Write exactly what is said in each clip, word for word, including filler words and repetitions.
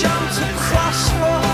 jumped across crossroads.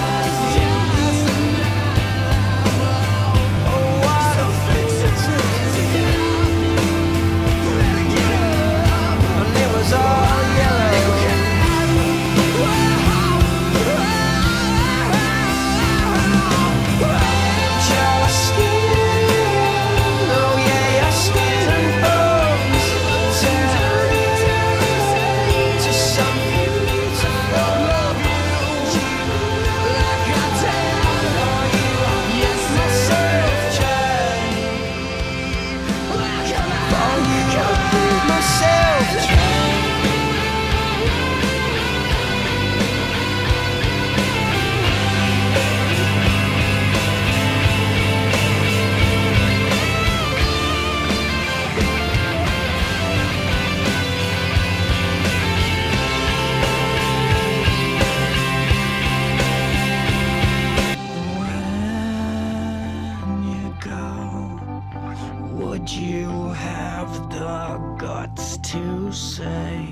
Would you have the guts to say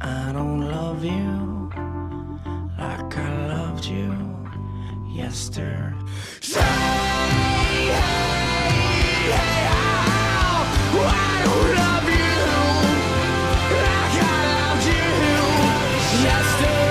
I don't love you like I loved you yesterday? Say, hey, hey, hey, oh, I don't love you like I loved you yesterday.